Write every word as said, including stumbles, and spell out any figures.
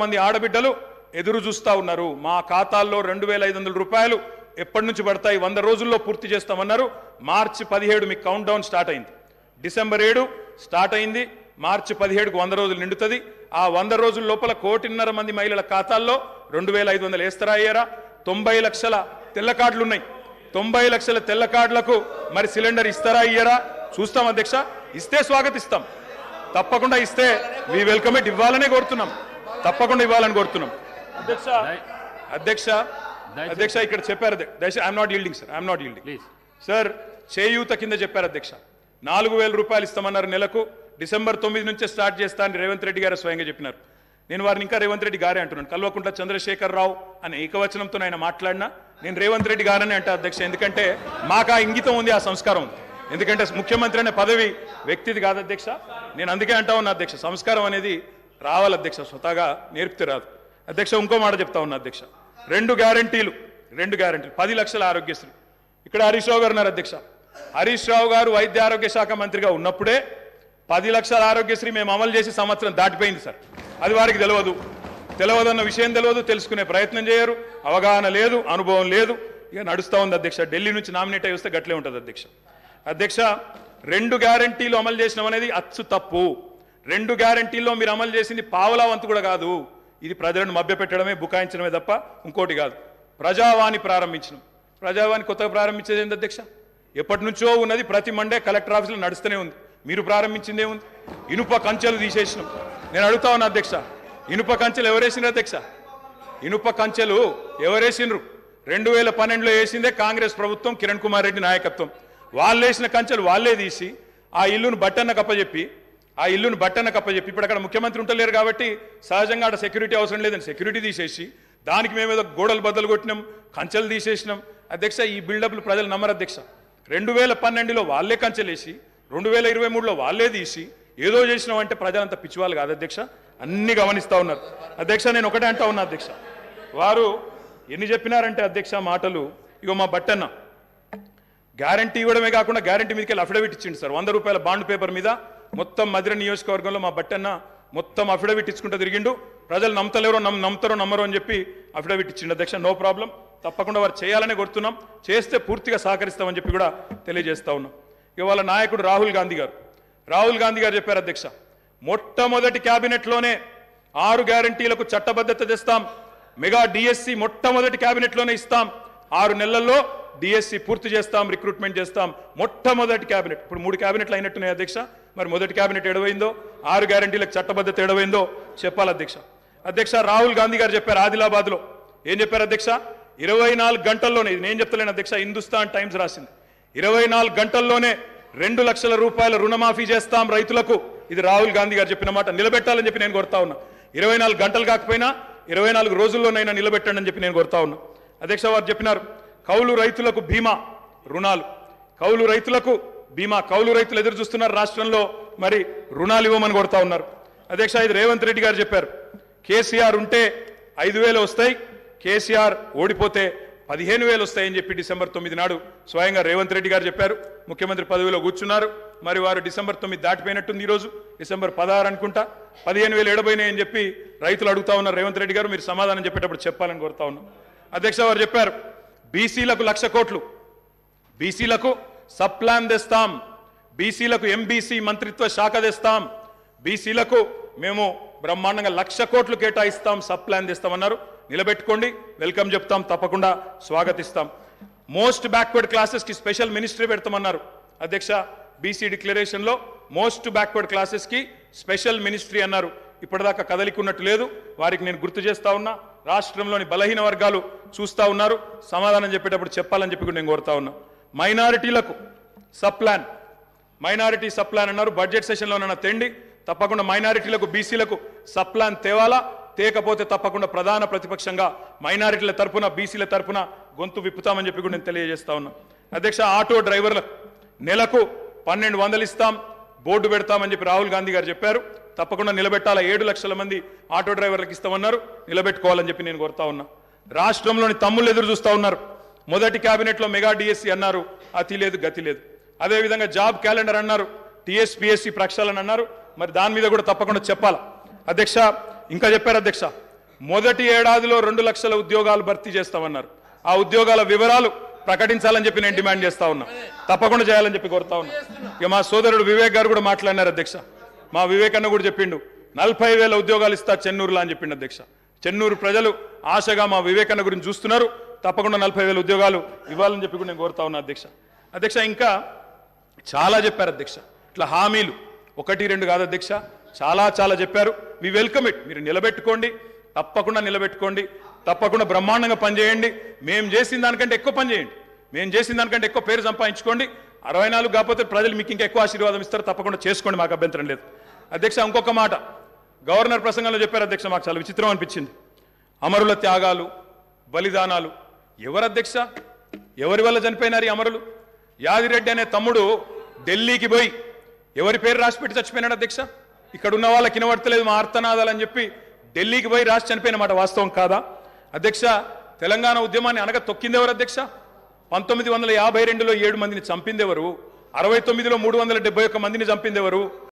మంది ఆడబిడ్డలు ఎదురు చూస్తా ఉన్నారు మా ఖాతాల్లో రెండు వేల ఐదు వందల రూపాయలు ఎప్పటి నుంచి పడతాయి వంద రోజుల్లో పూర్తి చేస్తామన్నారు మార్చి పదిహేడు మీ కౌంట్ డౌన్ స్టార్ట్ అయింది డిసెంబర్ ఏడు స్టార్ట్ అయింది మార్చి పదిహేడు కు వంద రోజులు నిండుతది ఆ వంద రోజుల లోపల కోటిన్నర మంది మహిళల ఖాతాల్లో రెండు వేల ఐదు వందలు ఏస్తరాయ్యారా తొంభై లక్షల తెల్ల కార్డులు ఉన్నాయి తొంభై లక్షల తెల్ల కార్డులకు మరి సిలిండర్ ఇస్తారా ఇయ్యారా చూస్తాం అధ్యక్ష ఇస్తే స్వాగతిస్తాం తప్పకుండా ఇస్తే వి వెల్కమ్ ఇట్ ఇవ్వాలనే కోరుతున్నాం తప్పకుండా ఇవ్వాలని కోరుతున్నాం అధ్యక్ష అధ్యక్ష అధ్యక్ష ఇక్కడ చెప్పారు దయచేసి I'm not yielding sir I'm not yielding sir చేయూత కింద చెప్పారు అధ్యక్ష నాలుగు వేల రూపాయలు ఇస్తామన్నారు నెలకు డిసెంబర్ తొమ్మిది నుంచే స్టార్ట్ చేస్తా అని రేవంత్ రెడ్డి గారు స్వయంగా చెప్పినారు నేను వారిని ఇంకా రేవంత్ రెడ్డి గారే అంటున్నాను కల్వకుంట్ల చంద్రశేఖరరావు అనే ఏకవచనంతో ఆయన మాట్లాడినా నేను రేవంత్ రెడ్డి గారని అంటే అధ్యక్ష ఎందుకంటే మాకు ఆ ఇంగితం ఉంది ఆ సంస్కారం ఉంది ఎందుకంటే ముఖ్యమంత్రి అనే పదవి వ్యక్తిది కాదు అధ్యక్ష నేను అందుకే అంటా ఉన్నా అధ్యక్ష సంస్కారం అనేది రావాలి అధ్యక్ష స్వతహాగా నేర్పితే రాదు అధ్యక్ష ఇంకో మాట చెప్తా ఉన్నా అధ్యక్ష రెండు గ్యారంటీలు రెండు గ్యారంటీలు పది లక్షల ఆరోగ్యశ్రీ ఇక్కడ హరీష్ రావు గారు ఉన్నారు అధ్యక్ష హరీష్ రావు గారు వైద్య ఆరోగ్య శాఖ మంత్రిగా ఉన్నప్పుడే పది లక్షల ఆరోగ్యశ్రీ మేము అమలు చేసి సంవత్సరం దాటిపోయింది సార్ అది వారికి తెలియదు తెలియదన్న విషయం తెలియదు తెలుసుకునే ప్రయత్నం చేయరు అవగాహన లేదు అనుభవం లేదు ఇక నడుస్తూ ఉంది అధ్యక్ష ఢిల్లీ నుంచి నామినేట్ అయ్యి వస్తే గట్లే ఉంటుంది అధ్యక్ష అధ్యక్ష రెండు గ్యారంటీలు అమలు చేసినాం అనేది అచ్చు తప్పు రెండు గ్యారంటీల్లో మీరు అమలు చేసింది పావలా వంతు కూడా కాదు ఇది ప్రజలను మభ్యపెట్టడమే బుకాయించడమే తప్ప ఇంకోటి కాదు ప్రజావాణి ప్రారంభించడం ప్రజావాణి కొత్తగా ప్రారంభించేది ఏంటి అధ్యక్ష ఎప్పటి నుంచో ఉన్నది ప్రతి మండే కలెక్టర్ ఆఫీసులో నడుస్తూనే ఉంది మీరు ప్రారంభించిందే ఉంది ఇనుప కంచెలు తీసేసినాం నేను అడుగుతా ఉన్నా అధ్యక్ష ఇనుప కంచెలు ఎవరేసినారు అధ్యక్ష ఇనుప కంచెలు ఎవరేసినారు రెండు వేల పన్నెండులో వేసిందే కాంగ్రెస్ ప్రభుత్వం కిరణ్ కుమార్ రెడ్డి నాయకత్వం వాళ్ళు వేసిన కంచెలు వాళ్ళే తీసి ఆ ఇల్లును బట్టన్న కప్పచెప్పి ఆ ఇల్లును బట్టన కప్పచెప్పి ఇప్పుడు అక్కడ ముఖ్యమంత్రి ఉండలేరు కాబట్టి సహజంగా అక్కడ సెక్యూరిటీ అవసరం లేదని సెక్యూరిటీ తీసేసి దానికి మేము ఏదో గోడలు బద్దలు కొట్టినాం కంచెలు తీసేసినాం అధ్యక్ష ఈ బిల్డప్లు ప్రజలు నమ్మరు అధ్యక్ష రెండు వేల పన్నెండులో వాళ్ళే కంచెలేసి రెండు వేల ఇరవై మూడులో వాళ్ళే తీసి ఏదో చేసినాం అంటే ప్రజలంతా పిచ్చివాళ్ళు కాదు అధ్యక్ష అన్ని గమనిస్తూ ఉన్నారు అధ్యక్ష నేను ఒకటే అంటా ఉన్నా అధ్యక్ష వారు ఎన్ని చెప్పినారంటే అధ్యక్ష మాటలు ఇగో మా బట్టన్న గ్యారంటీ ఇవ్వడమే కాకుండా గ్యారంటీ మీదకి వెళ్ళి అఫిడవిట్ ఇచ్చింది సార్ వంద రూపాయల బాండ్ పేపర్ మీద మొత్తం మధుర నియోజకవర్గంలో మా బట్టన్న మొత్తం అఫిడవిట్ ఇచ్చుకుంటూ తిరిగిండు ప్రజలు నమ్మతలేరో నమ్ నమ్ముతారో నమ్మరో అని చెప్పి అఫిడవిట్ ఇచ్చిండు అధ్యక్ష నో ప్రాబ్లం తప్పకుండా వారు చేయాలని కోరుతున్నాం చేస్తే పూర్తిగా సహకరిస్తామని చెప్పి కూడా తెలియజేస్తా ఉన్నాం ఇవాళ నాయకుడు రాహుల్ గాంధీ గారు రాహుల్ గాంధీ గారు చెప్పారు అధ్యక్ష మొట్టమొదటి క్యాబినెట్లోనే ఆరు గ్యారంటీలకు చట్టబద్ధత తెస్తాం మెగా డిఎస్సి మొట్టమొదటి క్యాబినెట్లోనే ఇస్తాం ఆరు నెలల్లో డిఎస్సి పూర్తి చేస్తాం రిక్రూట్మెంట్ చేస్తాం మొట్టమొదటి క్యాబినెట్ ఇప్పుడు మూడు క్యాబినెట్లు అయినట్టున్నాయి అధ్యక్ష మరి మొదటి క్యాబినెట్ ఎడవైందో ఆరు గ్యారంటీలకు చట్టబద్ధత ఎడవైందో చెప్పాలి అధ్యక్ష అధ్యక్ష రాహుల్ గాంధీ గారు చెప్పారు ఆదిలాబాద్లో ఏం చెప్పారు అధ్యక్ష ఇరవై నాలుగు గంటల్లోనే ఇది నేను చెప్తలేను అధ్యక్ష హిందుస్థాన్ టైమ్స్ రాసింది ఇరవై నాలుగు గంటల్లోనే రెండు లక్షల రూపాయల రుణమాఫీ చేస్తాం రైతులకు ఇది రాహుల్ గాంధీ గారు చెప్పిన మాట నిలబెట్టాలని చెప్పి నేను కోరుతా ఉన్నా ఇరవై నాలుగు గంటలు కాకపోయినా ఇరవై నాలుగు రోజుల్లోనైనా నిలబెట్టండి అని చెప్పి నేను కోరుతా ఉన్నా అధ్యక్ష వారు చెప్పినారు కౌలు రైతులకు బీమా రుణాలు కౌలు రైతులకు బీమా కౌలు రైతులు ఎదురు చూస్తున్నారు రాష్ట్రంలో మరి రుణాలు ఇవ్వమని కొడతా ఉన్నారు అధ్యక్ష ఇది రేవంత్ రెడ్డి గారు చెప్పారు కేసీఆర్ ఉంటే ఐదు వేలు వస్తాయి కేసీఆర్ ఓడిపోతే పదిహేను వేలు వస్తాయని చెప్పి డిసెంబర్ తొమ్మిది నాడు స్వయంగా రేవంత్ రెడ్డి గారు చెప్పారు ముఖ్యమంత్రి పదవిలో కూర్చున్నారు మరి వారు డిసెంబర్ తొమ్మిది దాటిపోయినట్టుంది ఈరోజు డిసెంబర్ పదహారు అనుకుంటా పదిహేను వేలు ఎడబోయినాయని చెప్పి రైతులు అడుగుతా ఉన్నారు రేవంత్ రెడ్డి గారు మీరు సమాధానం చెప్పేటప్పుడు చెప్పాలని కోరుతా ఉన్నాం అధ్యక్ష వారు చెప్పారు బీసీలకు లక్ష కోట్లు బీసీలకు సబ్ ప్లాన్ తెస్తాం బీసీలకు ఎంబీసీ మంత్రిత్వ శాఖ తెస్తాం బీసీలకు మేము బ్రహ్మాండంగా లక్ష కోట్లు కేటాయిస్తాం సబ్ ప్లాన్ తెస్తామన్నారు నిలబెట్టుకోండి వెల్కమ్ చెప్తాం తప్పకుండా స్వాగతిస్తాం మోస్ట్ బ్యాక్వర్డ్ క్లాసెస్కి స్పెషల్ మినిస్ట్రీ పెడతామన్నారు అధ్యక్ష బీసీ డిక్లరేషన్లో మోస్ట్ బ్యాక్వర్డ్ క్లాసెస్కి స్పెషల్ మినిస్ట్రీ అన్నారు ఇప్పటిదాకా కదలికున్నట్టు లేదు వారికి నేను గుర్తు చేస్తా ఉన్నా రాష్ట్రంలోని బలహీన వర్గాలు చూస్తూ ఉన్నారు సమాధానం చెప్పేటప్పుడు చెప్పాలని చెప్పి నేను కోరుతా ఉన్నా మైనారిటీలకు sub plan minority sub plan అన్నారు బడ్జెట్ సెషన్లోనన్న తెండి తప్పకుండా మైనారిటీలకు బీసీలకు సబ్ ప్లాన్ తేవాలా తేకపోతే తప్పకుండా ప్రధాన ప్రతిపక్షంగా మైనారిటీల తరఫున బీసీల తరఫున గొంతు విప్పుతామని చెప్పి కూడా నేను తెలియజేస్తా ఉన్నా అధ్యక్ష ఆటో డ్రైవర్లకు నెలకు పన్నెండు వందలు ఇస్తాం బోర్డు పెడతామని చెప్పి రాహుల్ గాంధీ గారు చెప్పారు తప్పకుండా నిలబెట్టాల ఏడు లక్షల మంది ఆటో డ్రైవర్లకు ఇస్తామన్నారు నిలబెట్టుకోవాలని చెప్పి నేను కోరుతా ఉన్నా రాష్ట్రంలోని తమ్ముళ్ళు ఎదురు చూస్తూ ఉన్నారు మొదటి క్యాబినెట్లో మెగా డిఎస్సి అన్నారు అతి లేదు గతి లేదు అదేవిధంగా జాబ్ క్యాలెండర్ అన్నారు టీఎస్పీఎస్సీ ప్రక్షాళన అన్నారు మరి దాని మీద కూడా తప్పకుండా చెప్పాలి అధ్యక్ష ఇంకా చెప్పారు అధ్యక్ష, మొదటి ఏడాదిలో రెండు లక్షల ఉద్యోగాలు భర్తీ చేస్తామన్నారు. ఆ ఉద్యోగాల వివరాలు ప్రకటించాలని చెప్పి నేను డిమాండ్ చేస్తా ఉన్నా, తప్పకుండా చేయాలని చెప్పి కోరుతా ఉన్నా. ఇక మా సోదరుడు వివేక్ గారు కూడా మాట్లాడినారు అధ్యక్ష, మా వివేక్ అన్న కూడా చెప్పిండు నలభై వేల ఉద్యోగాలు ఇస్తా చెన్నూరులో అని చెప్పిండు అధ్యక్ష. చెన్నూరు ప్రజలు ఆశగా మా వివేక్ అన్న గురించి చూస్తున్నారు, తప్పకుండా నలభై వేల ఉద్యోగాలు ఇవ్వాలని చెప్పి కూడా నేను కోరుతా ఉన్నా అధ్యక్ష. అధ్యక్ష ఇంకా చాలా చెప్పారు అధ్యక్ష, ఇట్లా హామీలు ఒకటి రెండు కాదు అధ్యక్ష, చాలా చాలా చెప్పారు. వి వెల్కమ్ ఇట్, మీరు నిలబెట్టుకోండి, తప్పకుండా నిలబెట్టుకోండి, తప్పకుండా బ్రహ్మాండంగా పనిచేయండి. మేము చేసిన దానికంటే ఎక్కువ పనిచేయండి, మేము చేసిన దానికంటే ఎక్కువ పేరు సంపాదించుకోండి. అరవై నాలుగు కాకపోతే ప్రజలు మీకు ఇంకా ఎక్కువ ఆశీర్వాదం ఇస్తారు, తప్పకుండా చేసుకోండి, మాకు అభ్యంతరం లేదు. అధ్యక్ష ఇంకొక మాట గవర్నర్ ప్రసంగంలో చెప్పారు అధ్యక్ష, మాకు చాలా విచిత్రం అనిపించింది. అమరుల త్యాగాలు బలిదానాలు ఎవరు అధ్యక్ష, ఎవరి వల్ల చనిపోయినారు అమరులు? యాదిరెడ్డి అనే తమ్ముడు ఢిల్లీకి పోయి ఎవరి పేరు రాసిపెట్టి చచ్చిపోయినాడు అధ్యక్ష. ఇక్కడ ఉన్న వాళ్ళకి వినబడతలేదు మా ఆర్తనాదాలని చెప్పి ఢిల్లీకి పోయి రాసి చనిపోయిన మాట వాస్తవం కాదా అధ్యక్ష? తెలంగాణ ఉద్యమాన్ని అనగా తొక్కింది ఎవరు అధ్యక్ష? పంతొమ్మిది వందల యాభై రెండులో ఏడు మందిని చంపింది ఎవరు? అరవై తొమ్మిదిలో మూడు వందల డెబ్బై ఒక్క మందిని చంపింది ఎవరు?